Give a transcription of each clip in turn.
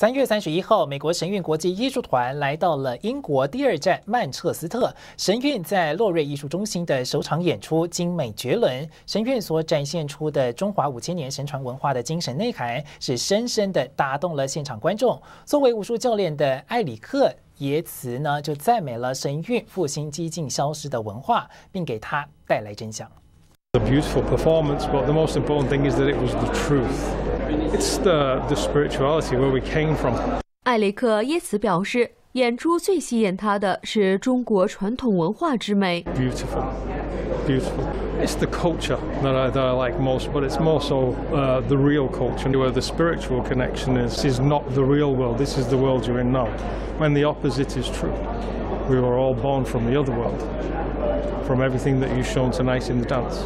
3月31号，美国神韵国际艺术团来到了英国第二站曼彻斯特。神韵在洛瑞艺术中心的首场演出精美绝伦，神韵所展现出的中华5000年神传文化的精神内涵，是深深的打动了现场观众。作为武术教练的艾里克。 耶茨呢，就赞美了神韵复兴几近消失的文化，并给他带来真相。A beautiful performance, but the most important thing is that it was the truth. It's the spirituality where we came from. 艾雷克·耶茨表示，演出最吸引他的是中国传统文化之美。Beautiful, beautiful. It's the culture that I like most, but it's more so the real culture, where the spiritual connection is not the real world. This is the world you're in now. When the opposite is true, we were all born from the other world, from everything that you've shown tonight in the dance.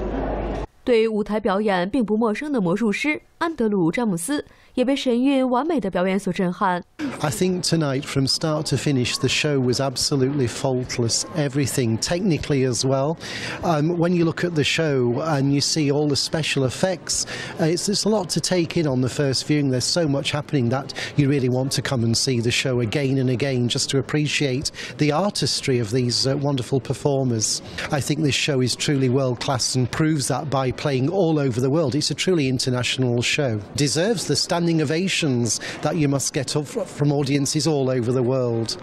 对舞台表演并不陌生的魔术师安德鲁·詹姆斯也被神韵完美的表演所震撼。I think tonight, from start to finish, the show was absolutely faultless. Everything, technically as well. When you look at the show and you see all the special effects, it's a lot to take in on the first viewing. There's so much happening that you really want to come and see the show again and again just to appreciate the artistry of these wonderful performers. I think this show is truly world class and proves that by playing all over the world. It's a truly international show. Deserves the standing ovations that you must get up from audiences all over the world.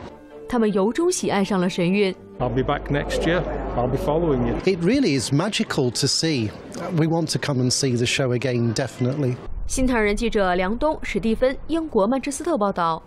他们由衷喜爱上了神韵。I'll be back next year. I'll be following you. It really is magical to see. We want to come and see the show again, definitely. 新唐人记者梁东、史蒂芬，英国曼彻斯特报道。